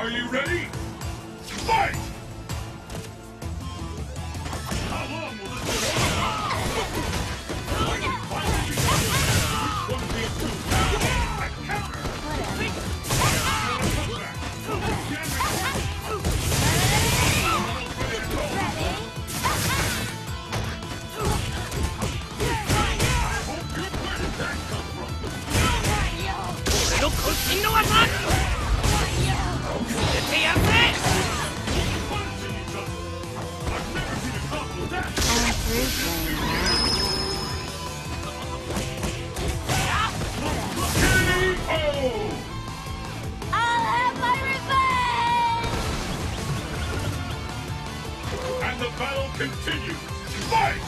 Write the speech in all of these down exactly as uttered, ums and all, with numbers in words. Are you ready? Fight! How long will this take? Continue! Fight!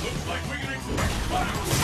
Looks like we're getting